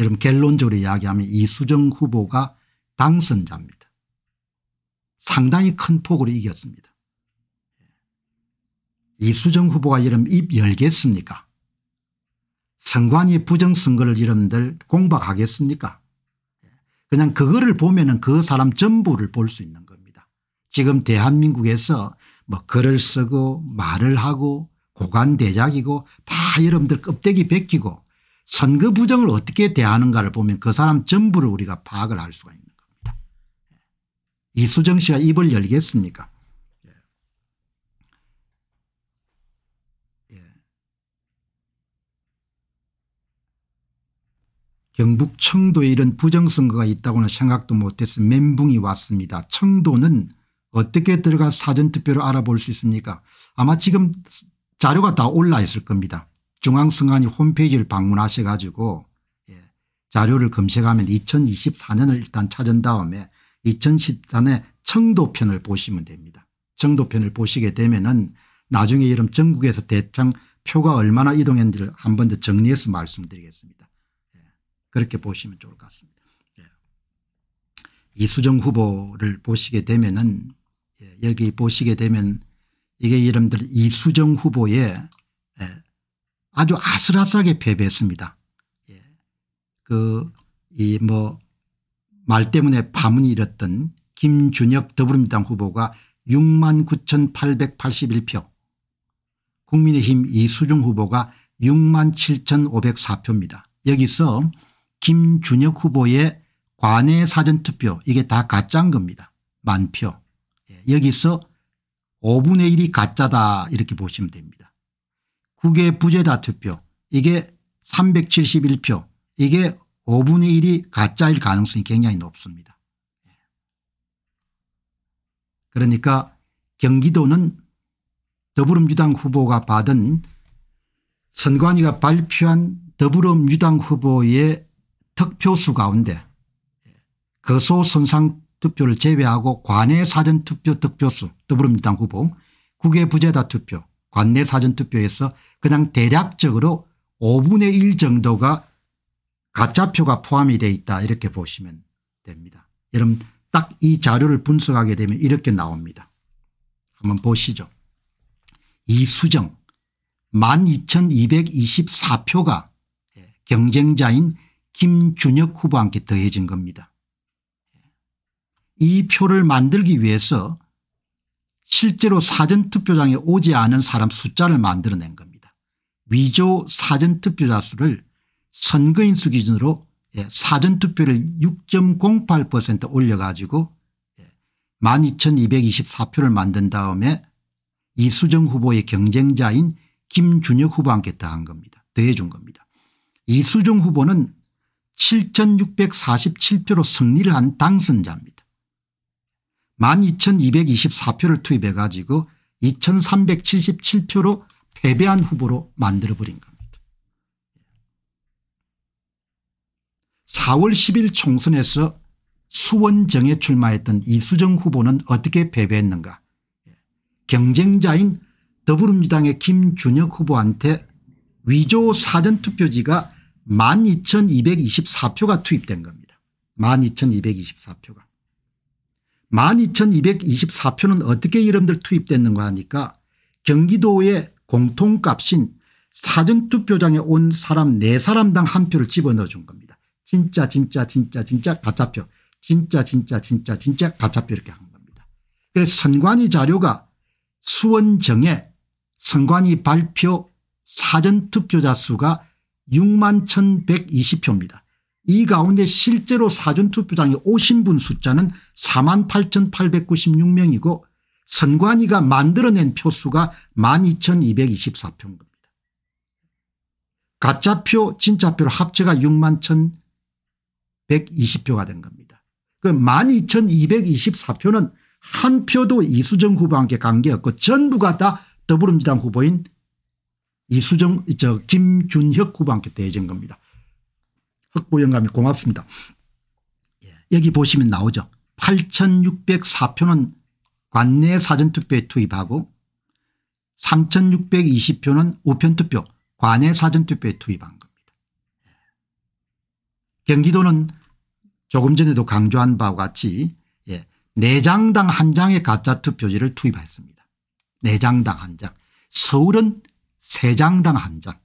여러분 결론적으로 이야기하면 이수정 후보가 당선자입니다. 상당히 큰 폭으로 이겼습니다. 이수정 후보가 이러면 입 열겠습니까? 선관위 부정선거를 이러면 공박하겠습니까? 그냥 그거를 보면은 그 사람 전부를 볼 수 있는 겁니다. 지금 대한민국에서 뭐 글을 쓰고 말을 하고 고관대작이고 다 여러분들 껍데기 벗기고 선거 부정을 어떻게 대하는가를 보면 그 사람 전부를 우리가 파악을 할 수가 있는 겁니다. 이수정 씨가 입을 열겠습니까? 예. 경북 청도에 이런 부정선거가 있다고는 생각도 못해서 멘붕이 왔습니다. 청도는 어떻게 들어가 사전투표를 알아볼 수 있습니까? 아마 지금 자료가 다 올라 있을 겁니다. 중앙선관위 홈페이지를 방문하셔 가지고 자료를 검색하면 2024년을 일단 찾은 다음에 2014년에 청도편을 보시면 됩니다. 청도편을 보시게 되면은 나중에 여러분 전국에서 대창 표가 얼마나 이동했는지를 한 번 더 정리해서 말씀드리겠습니다. 예. 그렇게 보시면 좋을 것 같습니다. 예. 이수정 후보를 보시게 되면은 예. 여기 보시게 되면 이게 여러분들 이수정 후보의 예. 아주 아슬아슬하게 패배했습니다. 예. 말 때문에 파문이 일었던 김준혁 더불어민주당 후보가 69,881표, 국민의힘 이수정 후보가 67,504표입니다. 여기서 김준혁 후보의 관외 사전투표 이게 다 가짜인 겁니다. 10,000표. 여기서 5분의 1이 가짜다 이렇게 보시면 됩니다. 국외 부재다 투표 이게 371표 이게 5분의 1이 가짜일 가능성이 굉장히 높습니다. 그러니까 경기도는 더불어민주당 후보가 받은 선관위가 발표한 더불어민주당 후보의 득표수 가운데 거소선상 투표를 제외하고 관내 사전투표 득표수 더불어민주당 후보 국외 부재다 투표 관내 사전투표에서 그냥 대략적으로 5분의 1 정도가 가짜표가 포함이 되어 있다 이렇게 보시면 됩니다. 여러분 딱 이 자료를 분석하게 되면 이렇게 나옵니다. 한번 보시죠. 이수정 12,224표가 경쟁자인 김준혁 후보와 함께 더해진 겁니다. 이 표를 만들기 위해서 실제로 사전투표장에 오지 않은 사람 숫자를 만들어낸 겁니다. 위조 사전투표자 수를 선거인 수 기준으로 사전투표를 6.08% 올려가지고 12,224표를 만든 다음에 이수정 후보의 경쟁자인 김준혁 후보와 함께 더한 겁니다. 더해준 겁니다. 이수정 후보는 7,647표로 승리를 한 당선자입니다. 12,224표를 투입해가지고 2,377표로 패배한 후보로 만들어버린 겁니다. 4월 10일 총선에서 수원정에 출마했던 이수정 후보는 어떻게 패배했는가. 경쟁자인 더불어민주당의 김준혁 후보한테 위조 사전투표지가 12,224표가 투입된 겁니다. 12,224표가. 12,224표는 어떻게 여러분들 투입됐는가 하니까 경기도의 공통값인 사전투표장에 온 사람 4사람당 한 표를 집어넣어준 겁니다. 진짜 가짜표. 진짜 가짜표 이렇게 한 겁니다. 그래서 선관위 자료가 수원정에 선관위 발표 사전투표자 수가 61,120표입니다. 이 가운데 실제로 사전투표장에 오신 분 숫자는 48,896명이고 선관위가 만들어낸 표수가 12,224표인 겁니다. 가짜표 진짜표로 합쳐가 61,120표가 된 겁니다. 그 12,224표는 한 표도 이수정 후보와 함께 관계없고 전부가 다 더불어민주당 후보인 김준혁 후보와 함께 대여진 겁니다. 흑보 영감이 고맙습니다. 여기 보시면 나오죠. 8,604표는 관내 사전투표에 투입하고 3,620표는 우편투표 관내 사전투표에 투입한 겁니다. 경기도는 조금 전에도 강조한 바와 같이 4장당 1장의 가짜 투표지를 투입했습니다. 4장당 1장. 서울은 3장당 1장.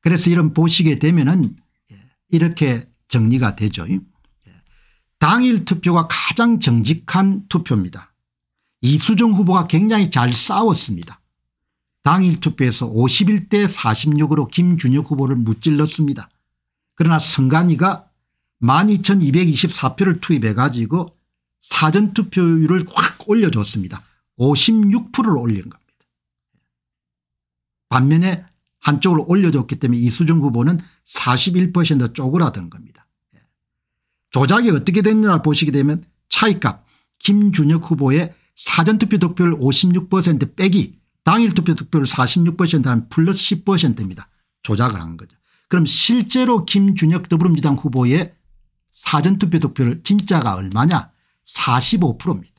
그래서 이런 보시게 되면은 이렇게 정리가 되죠. 당일 투표가 가장 정직한 투표입니다. 이수정 후보가 굉장히 잘 싸웠습니다. 당일 투표에서 51대 46으로 김준혁 후보를 무찔렀습니다. 그러나 선관위가 12,224표를 투입해 가지고 사전투표율을 확 올려줬습니다. 56%를 올린 겁니다. 반면에 한쪽으로 올려줬기 때문에 이수정 후보는 41% 쪼그라든 겁니다. 조작이 어떻게 됐느냐 보시게 되면 차이값 김준혁 후보의 사전투표 득표율 56% 빼기 당일투표 득표율 46% 하면 플러스 10%입니다. 조작을 한 거죠. 그럼 실제로 김준혁 더불어민주당 후보의 사전투표 득표율 진짜가 얼마냐 45%입니다.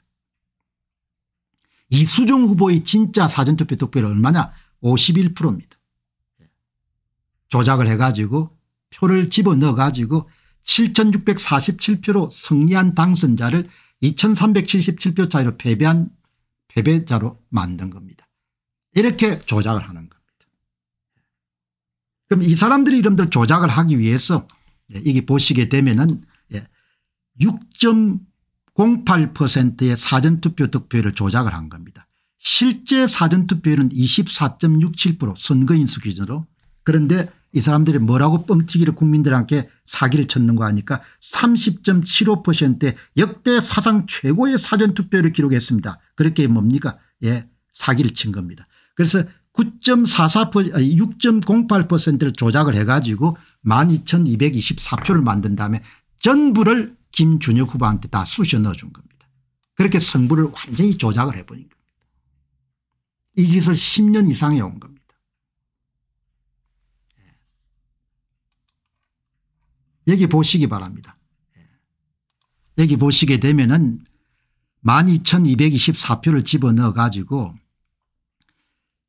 이수정 후보의 진짜 사전투표 득표율 얼마냐 51%입니다. 조작을 해가지고 표를 집어넣어가지고 7,647표로 승리한 당선자를 2,377표 차이로 패배자로 만든 겁니다. 이렇게 조작을 하는 겁니다. 그럼 이 사람들이 이름들 조작을 하기 위해서 여기 보시게 되면은 6.08%의 사전투표 득표율을 조작을 한 겁니다. 실제 사전투표율은 24.67% 선거인수 기준으로. 그런데 이 사람들이 뭐라고 뻥튀기를 국민들한테 사기를 쳤는가 하니까 30.75%의 역대 사상 최고의 사전투표를 기록했습니다. 그렇게 뭡니까? 예, 사기를 친 겁니다. 그래서 6.08%를 조작을 해가지고 12,224표를 만든 다음에 전부를 김준혁 후보한테 다 쑤셔 넣어준 겁니다. 그렇게 승부를 완전히 조작을 해버린 겁니다. 이 짓을 10년 이상 해온 겁니다. 여기 보시기 바랍니다. 여기 보시게 되면은 12,224표를 집어넣어 가지고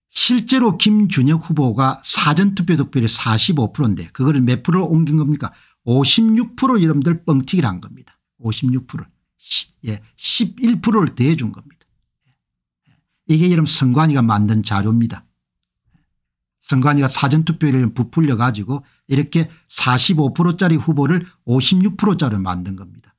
실제로 김준혁 후보가 사전투표 득표율이 45%인데 그거를 몇 프로로 옮긴 겁니까? 56% 여러분들 뻥튀기를 한 겁니다. 56%를. 11%를 대해준 겁니다. 이게 여러분 선관위가 만든 자료입니다. 선관위가 사전투표율을 부풀려 가지고 이렇게 45%짜리 후보를 56%짜리로 만든 겁니다.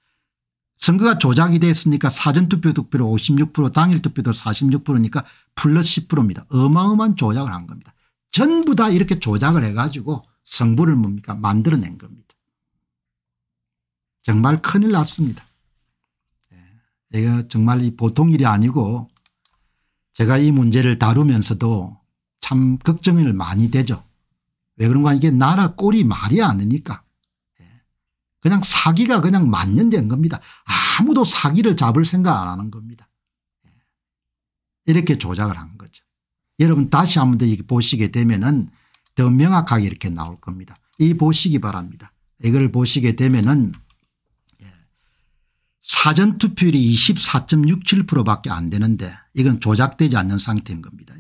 선거가 조작이 됐으니까 사전투표 득표율 56% 당일투표도 46%니까 플러스 10%입니다. 어마어마한 조작을 한 겁니다. 전부 다 이렇게 조작을 해가지고 승부를 뭡니까 만들어낸 겁니다. 정말 큰일 났습니다. 이거 정말 보통 일이 아니고 제가 이 문제를 다루면서도 참 걱정이 많이 되죠. 왜 그런가 이게 나라 꼴이 말이 아니니까 그냥 사기가 그냥 만연된 겁니다. 아무도 사기를 잡을 생각 안 하는 겁니다. 이렇게 조작을 한 거죠. 여러분 다시 한번 더 보시게 되면은 더 명확하게 이렇게 나올 겁니다. 이 보시기 바랍니다. 이걸 보시게 되면은 사전투표율이 24.67%밖에 안 되는데 이건 조작되지 않는 상태인 겁니다.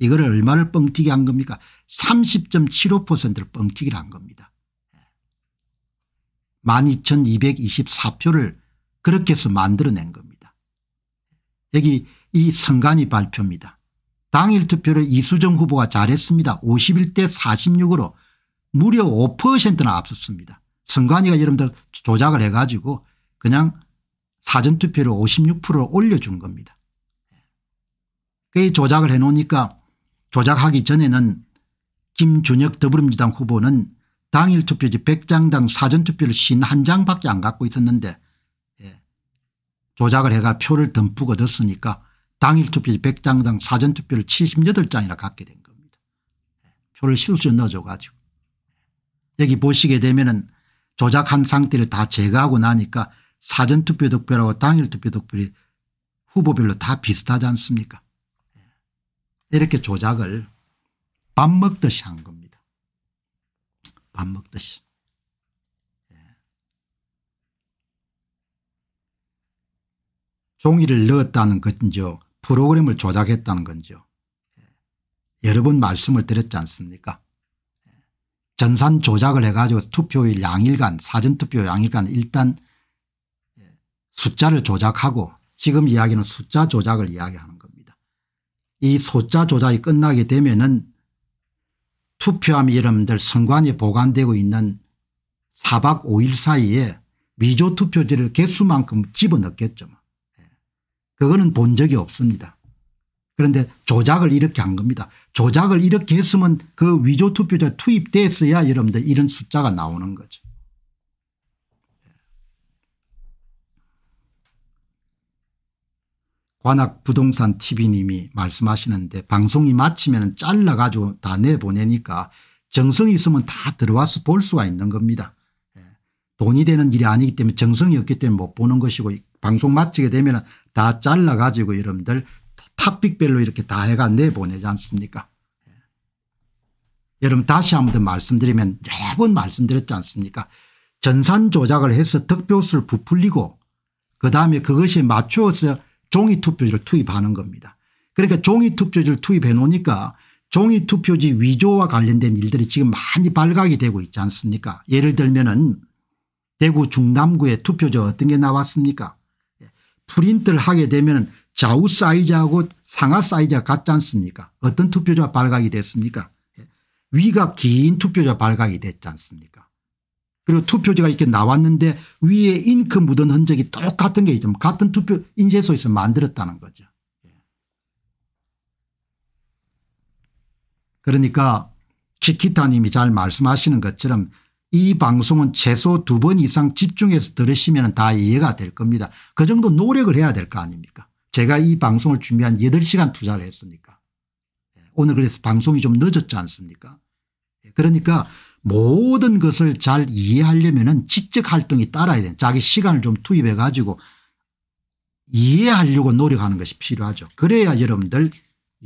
이거를 얼마를 뻥튀기 한 겁니까? 30.75%를 뻥튀기를 한 겁니다. 12,224표를 그렇게 해서 만들어낸 겁니다. 여기 이 선관위 발표입니다. 당일 투표를 이수정 후보가 잘했습니다. 51대 46으로 무려 5%나 앞섰습니다. 선관위가 여러분들 조작을 해가지고 그냥 사전투표를 56%를 올려준 겁니다. 그 조작을 해놓으니까 조작하기 전에는 김준혁 더불어민주당 후보는 당일 투표지 100장당 사전투표를 51장밖에 안 갖고 있었는데 조작을 해가 표를 듬뿍 얻었으니까 당일 투표지 100장당 사전투표를 78장이나 갖게 된 겁니다. 표를 실수로 넣어줘가지고 여기 보시게 되면은 조작한 상태를 다 제거하고 나니까 사전투표 득표라고 당일투표 득표율이 후보별로 다 비슷하지 않습니까? 이렇게 조작을 밥 먹듯이 한 겁니다. 밥 먹듯이. 종이를 넣었다는 건지요, 프로그램을 조작했다는 건지요. 여러 번 말씀을 드렸지 않습니까? 전산 조작을 해가지고 투표일 양일간, 사전투표 양일간 일단 숫자를 조작하고, 지금 이야기는 숫자 조작을 이야기하는 겁니다. 이 숫자 조작이 끝나게 되면은 투표함이 여러분들 선관위에 보관되고 있는 4박 5일 사이에 위조 투표지를 개수만큼 집어넣겠죠. 그거는 본 적이 없습니다. 그런데 조작을 이렇게 한 겁니다. 조작을 이렇게 했으면 그 위조 투표자 투입됐어야 여러분들 이런 숫자가 나오는 거죠. 관악부동산TV님이 말씀하시는데 방송이 마치면 잘라가지고 다 내보내니까 정성이 있으면 다 들어와서 볼 수가 있는 겁니다. 돈이 되는 일이 아니기 때문에 정성이 없기 때문에 못 보는 것이고, 방송 마치게 되면 다 잘라가지고 여러분들 탑픽별로 이렇게 다 해가 내보내지 않습니까? 여러분 다시 한 번 더 말씀드리면, 여러 번 말씀드렸지 않습니까? 전산 조작을 해서 득표수를 부풀리고 그다음에 그것에 맞추어서 종이 투표지를 투입하는 겁니다. 그러니까 종이 투표지를 투입해 놓으니까 종이 투표지 위조와 관련된 일들이 지금 많이 발각이 되고 있지 않습니까? 예를 들면은 대구 중남구의 투표지 어떤 게 나왔습니까? 프린트를 하게 되면 좌우 사이즈하고 상하 사이즈가 같지 않습니까? 어떤 투표자가 발각이 됐습니까? 위가 긴 투표자 발각이 됐지 않습니까? 그리고 투표지가 이렇게 나왔는데 위에 잉크 묻은 흔적이 똑같은 게 있지만 같은 투표 인쇄소에서 만들었다는 거죠. 그러니까 키키타님이 잘 말씀하시는 것처럼 이 방송은 최소 2번 이상 집중해서 들으시면 다 이해가 될 겁니다. 그 정도 노력을 해야 될 거 아닙니까? 제가 이 방송을 준비한 8시간 투자를 했으니까. 오늘 그래서 방송이 좀 늦었지 않습니까? 그러니까 모든 것을 잘 이해하려면 지적활동이 따라야 돼요. 자기 시간을 좀 투입해 가지고 이해하려고 노력하는 것이 필요하죠. 그래야 여러분들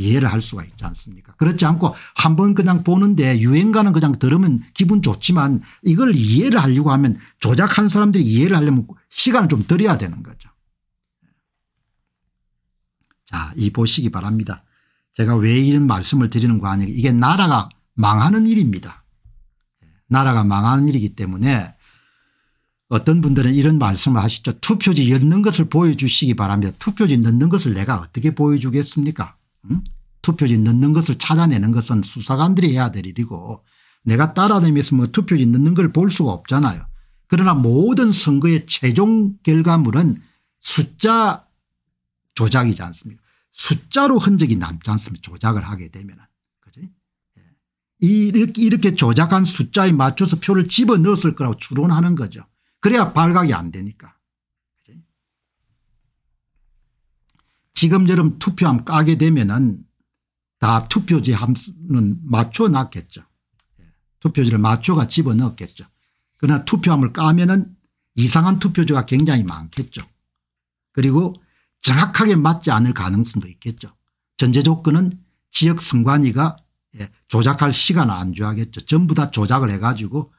이해를 할 수가 있지 않습니까? 그렇지 않고 한 번 그냥 보는데 유행가는 그냥 들으면 기분 좋지만 이걸 이해를 하려고 하면, 조작한 사람들이 이해를 하려면 시간을 좀 들여야 되는 거죠. 자, 이 보시기 바랍니다. 제가 왜 이런 말씀을 드리는 거 아니에요. 이게 나라가 망하는 일입니다. 나라가 망하는 일이기 때문에 어떤 분들은 이런 말씀을 하시죠. 투표지 넣는 것을 보여주시기 바랍니다. 투표지 넣는 것을 내가 어떻게 보여주겠습니까? 투표지 넣는 것을 찾아내는 것은 수사관들이 해야 될 일이고, 내가 따라다니면서 뭐 투표지 넣는 걸 볼 수가 없잖아요. 그러나 모든 선거의 최종 결과물은 숫자 조작이지 않습니까? 숫자로 흔적이 남지 않습니까? 조작을 하게 되면. 그지? 이렇게 조작한 숫자에 맞춰서 표를 집어넣었을 거라고 추론하는 거죠. 그래야 발각이 안 되니까. 지금 여러분 투표함 까게 되면은 다 투표지 함수는 맞춰놨겠죠. 투표지를 맞춰가 집어넣었겠죠. 그러나 투표함을 까면은 이상한 투표지가 굉장히 많겠죠. 그리고 정확하게 맞지 않을 가능성도 있겠죠. 전제 조건은 지역 선관위가 조작할 시간을 안 줘야겠죠. 전부 다 조작을 해가지고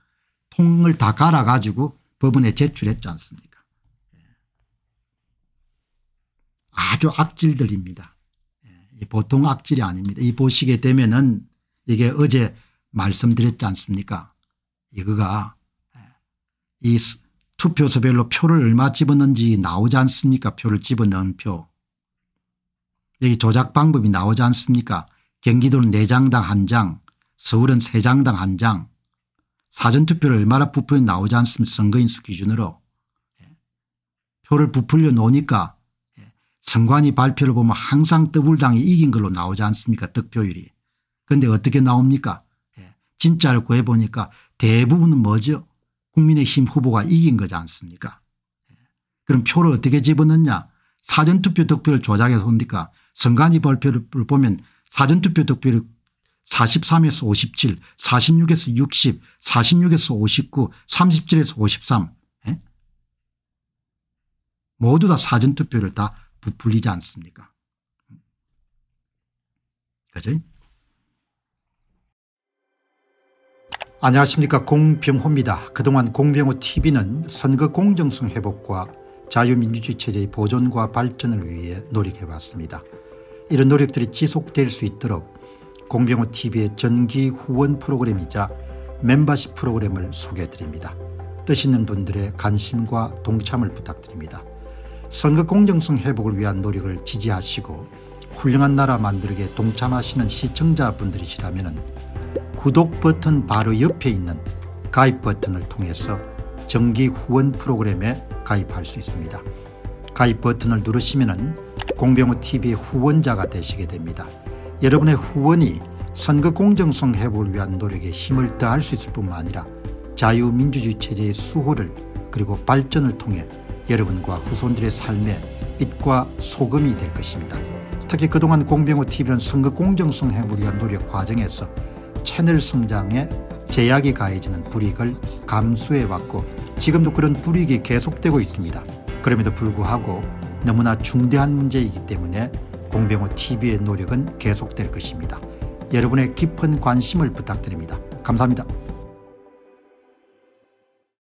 통을 다 갈아가지고 법원에 제출했지 않습니까? 아주 악질들입니다. 보통 악질이 아닙니다. 이 보시게 되면은 이게 어제 말씀드렸지 않습니까? 이거가 이 투표소별로 표를 얼마 집어넣는지 나오지 않습니까? 표를 집어넣은 표. 여기 조작 방법이 나오지 않습니까? 경기도는 4장당 1장, 서울은 3장당 1장, 사전투표를 얼마나 부풀려 나오지 않습니까? 선거인수 기준으로. 표를 부풀려 놓으니까 선관위 발표를 보면 항상 더불당이 이긴 걸로 나오지 않습니까? 득표율이. 그런데 어떻게 나옵니까? 진짜를 구해보니까 대부분은 뭐죠? 국민의힘 후보가 이긴 거지 않습니까? 그럼 표를 어떻게 집어넣냐? 사전투표 득표를 조작해서 옵니까? 선관위 발표를 보면 사전투표 득표율이 43에서 57, 46에서 60, 46에서 59, 37에서 53 예? 모두 다 사전투표를 다 부풀리지 않습니까? 그죠? 안녕하십니까, 공병호입니다. 그동안 공병호 TV는 선거 공정성 회복과 자유민주주의 체제의 보존과 발전을 위해 노력해봤습니다. 이런 노력들이 지속될 수 있도록 공병호 TV의 정기 후원 프로그램이자 멤버십 프로그램을 소개해드립니다. 뜻 있는 분들의 관심과 동참을 부탁드립니다. 선거 공정성 회복을 위한 노력을 지지하시고 훌륭한 나라 만들기에 동참하시는 시청자분들이시라면 구독 버튼 바로 옆에 있는 가입 버튼을 통해서 정기 후원 프로그램에 가입할 수 있습니다. 가입 버튼을 누르시면 공병호TV의 후원자가 되시게 됩니다. 여러분의 후원이 선거 공정성 회복을 위한 노력에 힘을 더할 수 있을 뿐만 아니라 자유민주주의 체제의 수호를 그리고 발전을 통해 여러분과 후손들의 삶에 빛과 소금이 될 것입니다. 특히 그동안 공병호TV는 선거 공정성 회복을 위한 노력 과정에서 채널 성장에 제약이 가해지는 불이익을 감수해왔고 지금도 그런 불이익이 계속되고 있습니다. 그럼에도 불구하고 너무나 중대한 문제이기 때문에 공병호TV의 노력은 계속될 것입니다. 여러분의 깊은 관심을 부탁드립니다. 감사합니다.